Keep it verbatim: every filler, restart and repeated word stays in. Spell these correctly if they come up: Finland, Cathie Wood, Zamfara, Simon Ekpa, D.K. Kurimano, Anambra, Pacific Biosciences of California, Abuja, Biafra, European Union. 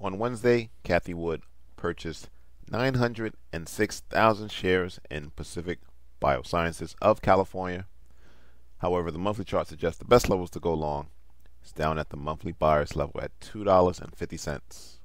On Wednesday, Cathie Wood purchased nine hundred six thousand shares in Pacific Biosciences of California. However, the monthly chart suggests the best levels to go long is down at the monthly buyer's level at two dollars and fifty cents.